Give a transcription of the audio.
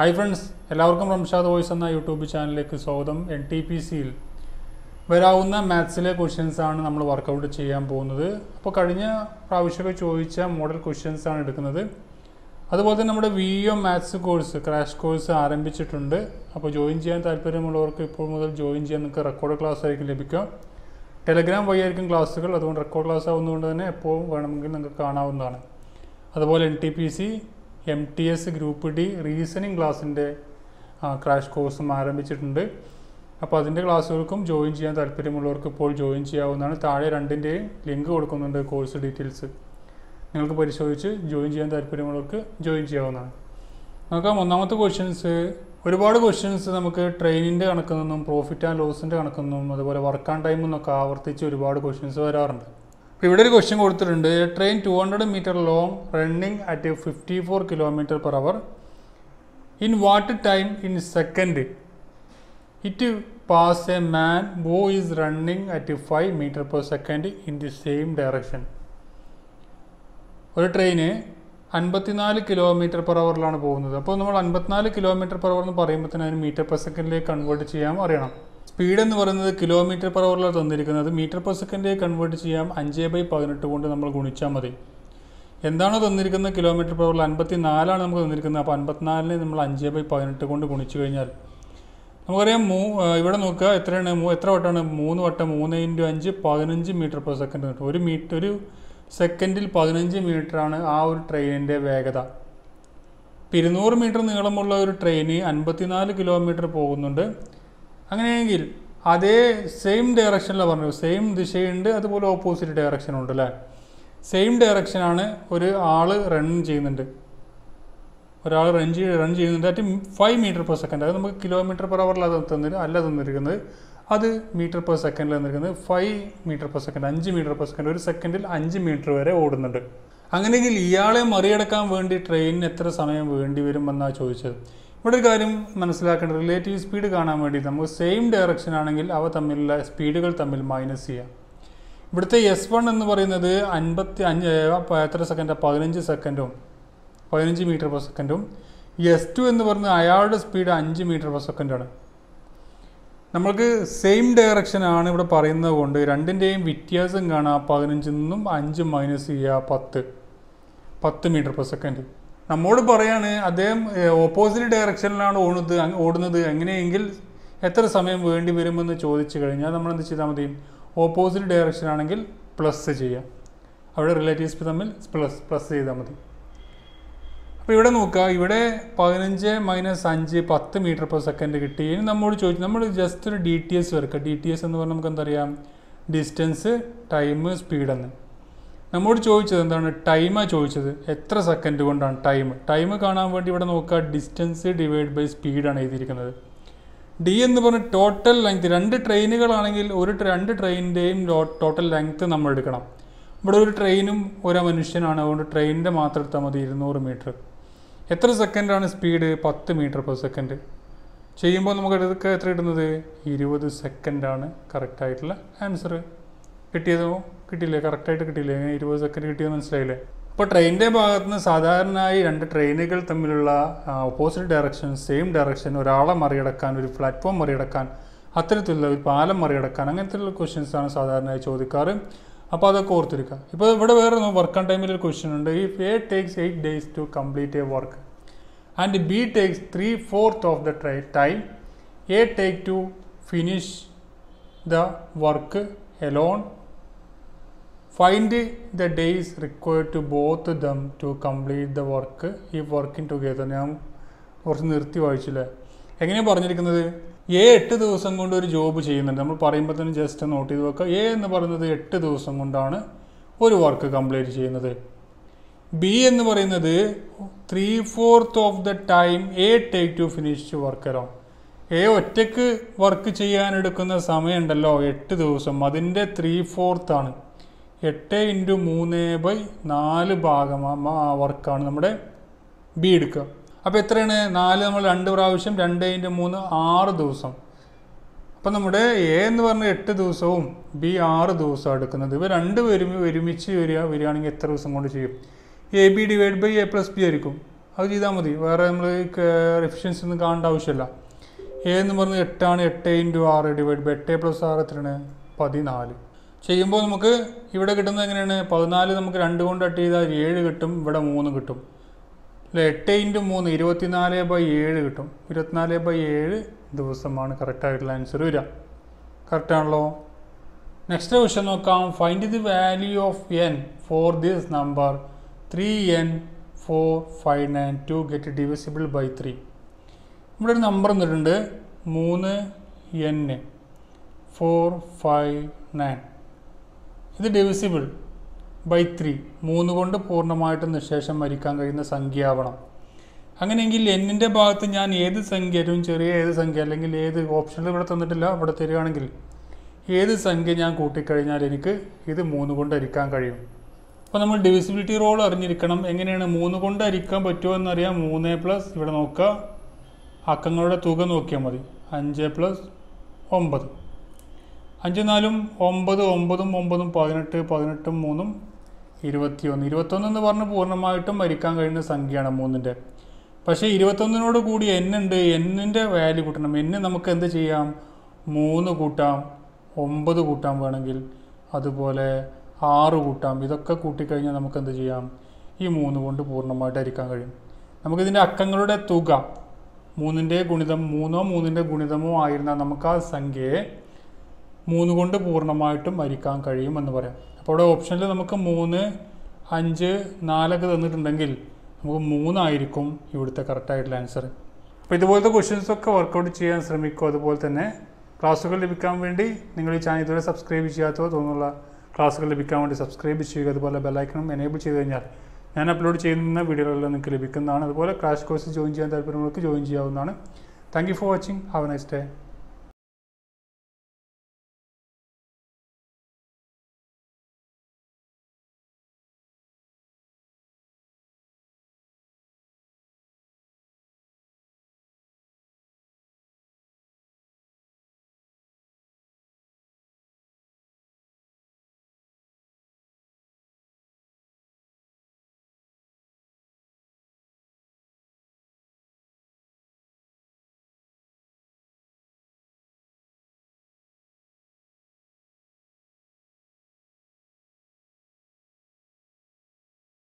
Hi friends, എല്ലാവർക്കും Ramshad voice എന്ന YouTube ചാനലിലേക്ക് സ്വാഗതം. NTPCയിൽ വരാവുന്ന മാത്സിലെ ക്വസ്റ്റ്യൻസ് ആണ് നമ്മൾ വർക്കൗട്ട് ചെയ്യാൻ പോകുന്നത്. അപ്പോൾ കഴിഞ്ഞ പ്രാവശ്യമൊക്കെ ചോദിച്ച മോഡൽ ക്വസ്റ്റ്യൻസ് ആണ് എടുക്കുന്നത്. അതുപോലെ തന്നെ നമ്മുടെ VO maths course crash course ആരംഭിച്ചിട്ടുണ്ട്. അപ്പോൾ ജോയിൻ ചെയ്യാൻ താല്പര്യമുള്ളവർക്ക് ഇപ്പോൾ മുതൽ ജോയിൻ ചെയ്യാൻ നിങ്ങൾക്ക് റെക്കോർഡ് ക്ലാസ് ആയിരിക്കും ലഭിക്കുക. ടെലഗ്രാം വഴിയായിരിക്കും ക്ലാസ്സുകൾ, അതുകൊണ്ട് റെക്കോർഡ് ക്ലാസ് ആവുന്നതുകൊണ്ട് തന്നെ എപ്പോൾ വേണമെങ്കിൽ നിങ്ങൾക്ക് കാണാവുന്നതാണ്. അതുപോലെ NTPC MTS Group D reasoning ക്ലാസ്സിൻ്റെ ക്രാഷ് കോഴ്സും ആരംഭിച്ചിട്ടുണ്ട്. അപ്പോൾ അതിൻ്റെ ക്ലാസ്സുകൾക്കും ജോയിൻ ചെയ്യാൻ താല്പര്യമുള്ളവർക്ക് ഇപ്പോൾ ജോയിൻ ചെയ്യാവുന്നതാണ്. താഴെ രണ്ടിൻ്റെയും ലിങ്ക് കൊടുക്കുന്നുണ്ട്. കോഴ്സ് ഡീറ്റെയിൽസ് നിങ്ങൾക്ക് പരിശോധിച്ച് ജോയിൻ ചെയ്യാൻ താല്പര്യമുള്ളവർക്ക് ജോയിൻ ചെയ്യാവുന്നതാണ്. നോക്കാം. ഒന്നാമത്തെ ക്വസ്റ്റ്യൻസ്, ഒരുപാട് ക്വസ്റ്റ്യൻസ് നമുക്ക് ട്രെയിനിൻ്റെ കണക്കിൽ നിന്നും പ്രോഫിറ്റ് ആൻഡ് ലോസിൻ്റെ കണക്കിൽ നിന്നും അതുപോലെ വർക്ക് ആൻഡ് ടൈം എന്നൊക്കെ ആവർത്തിച്ച് ഒരുപാട് ക്വസ്റ്റ്യൻസ് വരാറുണ്ട്. ഇവിടെ ഒരു ക്വസ്റ്റ്യൻ കൊടുത്തിട്ടുണ്ട്, train 200 meter long running at 54 km/h. In what time in second it pass a man who is running at 5 m/s in the same direction? ഒരു ട്രെയിന് 54 km/h പോകുന്നത്. അപ്പോൾ നമ്മൾ 54 km/h എന്ന് പറയുമ്പോൾ തന്നെ അതിന് m/s കൺവേർട്ട് ചെയ്യാൻ അറിയണം. സ്പീഡ് എന്ന് പറയുന്നത് km/h തന്നിരിക്കുന്നത് m/s കൺവേർട്ട് ചെയ്യാം. 5/18 കൊണ്ട് നമ്മൾ ഗുണിച്ചാൽ മതി. എന്താണോ തന്നിരിക്കുന്നത് km/h, 54 നമുക്ക് തന്നിരിക്കുന്നത്. അപ്പോൾ 54-നെ നമ്മൾ 5/18 കൊണ്ട് ഗുണിച്ചു കഴിഞ്ഞാൽ നമുക്കറിയാം ഇവിടെ നോക്കുക എത്രയാണ്, എത്ര വട്ടമാണ്? 3 വട്ടം. 3 × 5 15 m/s കിട്ടും. ഒരു സെക്കൻഡിൽ 15 മീറ്ററാണ് ആ ഒരു ട്രെയിനിൻ്റെ വേഗത. 200 m നീളമുള്ള ഒരു ട്രെയിന് 54 km പോകുന്നുണ്ട്. അങ്ങനെയെങ്കിൽ അതേ സെയിം ഡയറക്ഷനിലാണ് പറഞ്ഞു, സെയിം ദിശയുണ്ട്, അതുപോലെ ഓപ്പോസിറ്റ് ഡയറക്ഷനുണ്ട് അല്ലേ. സെയിം ഡയറക്ഷനാണ് ഒരു ആൾ റൺ ചെയ്യുന്നുണ്ട് അറ്റ് 5 m/s. അത് നമുക്ക് km/h അല്ല തന്നിരിക്കുന്നത്, അത് m/s തന്നിരിക്കുന്നത്. 5 m/s 5 m/s ഒരു സെക്കൻഡിൽ 5 മീറ്റർ വരെ ഓടുന്നുണ്ട്. അങ്ങനെയെങ്കിൽ ഇയാളെ മറികടക്കാൻ വേണ്ടി ട്രെയിനിന് എത്ര സമയം വേണ്ടി വരുമെന്നാണ് ചോദിച്ചത്. ഇവിടെ ഒരു കാര്യം മനസ്സിലാക്കേണ്ടത്, റിലേറ്റീവ് സ്പീഡ് കാണാൻ വേണ്ടി നമുക്ക് സെയിം ഡയറക്ഷൻ ആണെങ്കിൽ അവ തമ്മിലുള്ള സ്പീഡുകൾ തമ്മിൽ മൈനസ് ചെയ്യാം. ഇവിടുത്തെ S1 എന്ന് പറയുന്നത് 15 സെക്കൻഡും 15 m/s. S2 എന്ന് പറയുന്നത് അയാളുടെ സ്പീഡ് 5 m/s. നമ്മൾക്ക് സെയിം ഡയറക്ഷനാണ് ഇവിടെ പറയുന്നത് കൊണ്ട് രണ്ടിൻ്റെയും വ്യത്യാസം കാണാം. 15 നിന്നും 5 മൈനസ് ചെയ്യുക, 10 m/s. നമ്മോട് പറയാണ് അദ്ദേഹം ഓപ്പോസിറ്റ് ഡയറക്ഷനിലാണ് ഓടുന്നത്. എങ്ങനെയെങ്കിൽ എത്ര സമയം വേണ്ടി വരുമെന്ന് ചോദിച്ചു കഴിഞ്ഞാൽ നമ്മൾ എന്ത് ചെയ്താൽ മതി? ഓപ്പോസിറ്റ് ഡയറക്ഷനാണെങ്കിൽ പ്ലസ് ചെയ്യാം. അവിടെ റിലേറ്റീവ്സ് തമ്മിൽ പ്ലസ് ചെയ്താൽ മതി. അപ്പോൾ ഇവിടെ നോക്കുക, ഇവിടെ 15 - 5 10 m/s കിട്ടി. ഇനി നമ്മോട് ചോദിച്ചു, നമ്മൾ ജസ്റ്റ് ഒരു DTS വരക്കുക. DTS എന്ന് പറഞ്ഞാൽ നമുക്ക് എന്തറിയാം? ഡിസ്റ്റൻസ് ടൈം സ്പീഡ് എന്ന്. നമ്മോട് ചോദിച്ചത് എന്താണ്? ടൈമാണ് ചോദിച്ചത്, എത്ര സെക്കൻഡ് കൊണ്ടാണ് ടൈം കാണാൻ വേണ്ടി ഇവിടെ നോക്കുക, ഡിസ്റ്റൻസ് /സ്പീഡാണ് എഴുതിയിരിക്കുന്നത്. D എന്ന് പറഞ്ഞാൽ ടോട്ടൽ ലെങ്ത്. രണ്ട് ട്രെയിനുകളാണെങ്കിൽ രണ്ട് ട്രെയിനിൻ്റെയും ടോട്ടൽ ലെങ്ത്ത് നമ്മൾ എടുക്കണം. ഇവിടെ ഒരു ട്രെയിനും ഒരു മനുഷ്യനാണ്, അതുകൊണ്ട് ട്രെയിനിൻ്റെ മാത്രം എടുത്താൽ മതി. 200 m. എത്ര സെക്കൻഡാണ് സ്പീഡ്? 10 m/s. ചെയ്യുമ്പോൾ നമുക്ക് എടുക്കുക എത്ര കിട്ടുന്നത്? 20 സെക്കൻഡാണ് കറക്റ്റായിട്ടുള്ള ആൻസർ. കിട്ടിയില്ലേ? കറക്റ്റായിട്ട് കിട്ടിയില്ലേ? 20 സെക്കൻഡ് കിട്ടിയെന്ന് മനസ്സിലായില്ലേ? അപ്പോൾ ട്രെയിനിൻ്റെ ഭാഗത്ത് നിന്ന് സാധാരണയായി രണ്ട് ട്രെയിനുകൾ തമ്മിലുള്ള ഓപ്പോസിറ്റ് ഡയറക്ഷൻ, സെയിം ഡയറക്ഷൻ, ഒരാളെ മറികടക്കാൻ, ഒരു പ്ലാറ്റ്ഫോം മറികടക്കാൻ, അത്തരത്തിലുള്ള ഒരു പാലം മറികടക്കാൻ, അങ്ങനത്തെയുള്ള ക്വസ്റ്റ്യൻസാണ് സാധാരണയായി ചോദിക്കാറ്. അപ്പോൾ അതൊക്കെ ഓർത്തിരിക്കുക. ഇപ്പോൾ ഇവിടെ വേറെ വർക്ക് ആൻഡ് ടൈമിൽ ഒരു ക്വസ്റ്റ്യൻ ഉണ്ട്. If A takes 8 days to complete a work and B takes 3/4 of the time A take to finish the work alone, find the days required to both them to complete the work if working together. ഞാൻ കുറച്ച് നിർത്തി വായിച്ചില്ലേ. എങ്ങനെയാണ് പറഞ്ഞിരിക്കുന്നത്? A 8 ദിവസം കൊണ്ട് ഒരു job ചെയ്യുന്നുണ്ട്. നമ്മൾ പറയുമ്പോൾ തന്നെ ജസ്റ്റ് നോട്ട് ചെയ്ത് വെക്കുക. A എന്ന് പറയുന്നത് 8 ദിവസം കൊണ്ടാണ് ഒരു വർക്ക് കംപ്ലീറ്റ് ചെയ്യുന്നത്. B എന്ന് പറയുന്നത് 3/4 of the time A take to finish work alone. A ഒറ്റയ്ക്ക് വർക്ക് ചെയ്യാനെടുക്കുന്ന സമയമുണ്ടല്ലോ 8 ദിവസം, അതിൻ്റെ 3/4 ആണ്. 8 × 3/4 ഭാഗം വർക്കാണ് നമ്മുടെ B എടുക്കുക. അപ്പോൾ എത്രയാണ്? 4 നമ്മൾ 2 പ്രാവശ്യം 2 × 3 6 ദിവസം. അപ്പം നമ്മുടെ A എന്ന് പറഞ്ഞാൽ 8 ദിവസവും B 6 ദിവസം എടുക്കുന്നത്. ഇവ രണ്ടുപേരും ഒരുമിച്ച് വരികയാണെങ്കിൽ എത്ര ദിവസം കൊണ്ട് ചെയ്യും? AB / A + B ആയിരിക്കും. അത് ചെയ്താൽ മതി. വേറെ നമ്മൾ റെഫിഷ്യൻസ് ഒന്നും കാണേണ്ട ആവശ്യമില്ല. ഏന്ന് പറഞ്ഞ് 8 × 6 / 8 + 6 എത്രയാണ് 14. ചെയ്യുമ്പോൾ നമുക്ക് ഇവിടെ കിട്ടുന്നത് എങ്ങനെയാണ്? 14 നമുക്ക് 2 കൊണ്ട് കട്ട് ചെയ്താൽ 7 കിട്ടും, ഇവിടെ 3 കിട്ടും അല്ലെ. 8 × 3 24/7 കിട്ടും. 24/7 ദിവസമാണ് കറക്റ്റായിട്ടുള്ള ആൻസർ വരിക. കറക്റ്റാണല്ലോ. നെക്സ്റ്റ് ക്വസ്റ്റ്യൻ നോക്കാം. Find the value of N for this number 3n4592 get divisible by 3. ഇവിടെ ഒരു നമ്പർ തന്നിട്ടുണ്ട് 3n4592. ഇത് ഡിവിസിബിൾ ബൈ 3, 3 കൊണ്ട് പൂർണ്ണമായിട്ട് നിശേഷം മരിക്കാൻ കഴിയുന്ന സംഖ്യയാവണം. അങ്ങനെയെങ്കിൽ എന്നിൻ്റെ ഭാഗത്ത് ഞാൻ ഏത് സംഖ്യ, ഏറ്റവും ചെറിയ ഏത് സംഖ്യ, അല്ലെങ്കിൽ ഏത് ഓപ്ഷനിൽ ഇവിടെ തന്നിട്ടില്ല, ഇവിടെ തരികയാണെങ്കിൽ ഏത് സംഖ്യ ഞാൻ കൂട്ടിക്കഴിഞ്ഞാൽ എനിക്ക് ഇത് 3 കൊണ്ട് ഹരിക്കാൻ കഴിയും. അപ്പോൾ നമ്മൾ ഡിവിസിബിലിറ്റി റൂൾ അറിഞ്ഞിരിക്കണം. എങ്ങനെയാണ് 3 കൊണ്ട് ഹരിക്കാൻ പറ്റുമോ എന്നറിയാം. 3 + ഇവിടെ നോക്കുക, അക്കങ്ങളുടെ തുക നോക്കിയാൽ മതി. 5 + 9, 5 × 4 = 9, 9 + 9 18, 18 + 3 = 21. 21 എന്ന് പറഞ്ഞ് പൂർണ്ണമായിട്ടും മരിക്കാൻ കഴിയുന്ന സംഖ്യയാണ് 3-ൻ്റെ. പക്ഷേ 21-നോട് കൂടി എന്നുണ്ട്. എന്നിൻ്റെ വാല്യൂ കൂട്ടണം. എന്ന് നമുക്ക് എന്ത് ചെയ്യാം? 3 കൂട്ടാം, 9 കൂട്ടാം വേണമെങ്കിൽ, അതുപോലെ 6 കൂട്ടാം. ഇതൊക്കെ കൂട്ടിക്കഴിഞ്ഞാൽ നമുക്ക് എന്ത് ചെയ്യാം? ഈ 3 കൊണ്ട് പൂർണ്ണമായിട്ട് ഹരിക്കാൻ കഴിയും. നമുക്കിതിൻ്റെ അക്കങ്ങളുടെ തുക 3-ൻ്റെ ഗുണിതം 3 3-ൻ്റെ ഗുണിതമോ ആയിരുന്നാൽ നമുക്ക് ആ സംഖ്യയെ 3 കൊണ്ട് പൂർണ്ണമായിട്ടും ഹരിക്കാൻ കഴിയുമെന്ന് പറയാം. അപ്പോൾ ഇവിടെ ഓപ്ഷനിൽ നമുക്ക് 3, 5, 4 തന്നിട്ടുണ്ടെങ്കിൽ നമുക്ക് 3 ഇവിടുത്തെ കറക്റ്റായിട്ടുള്ള ആൻസർ. അപ്പോൾ ഇതുപോലത്തെ ക്വസ്റ്റ്യൻസൊക്കെ വർക്കൗട്ട് ചെയ്യാൻ ശ്രമിക്കും. അതുപോലെ തന്നെ ക്ലാസ്സുകൾ ലഭിക്കാൻ വേണ്ടി നിങ്ങൾ ഈ ചാനൽ ഇതുവരെ സബ്സ്ക്രൈബ് ചെയ്യാത്തോ തോന്നുള്ള ക്ലാസ്സുകൾ ലഭിക്കാൻ വേണ്ടി സബ്സ്ക്രൈബ് ചെയ്യുക. അതുപോലെ ബെല്ലൈക്കണം എനേബിൾ ചെയ്ത് കഴിഞ്ഞാൽ ഞാൻ അപ്ലോഡ് ചെയ്യുന്ന വീഡിയോകളെല്ലാം നിങ്ങൾക്ക് ലഭിക്കുന്നതാണ്. അതുപോലെ ക്രാഷ് കോഴ്സ് ജോയിൻ ചെയ്യാൻ താല്പര്യമുള്ളവർക്ക് ജോയിൻ ചെയ്യാവുന്നതാണ്. Thank you for watching. Have a nice day.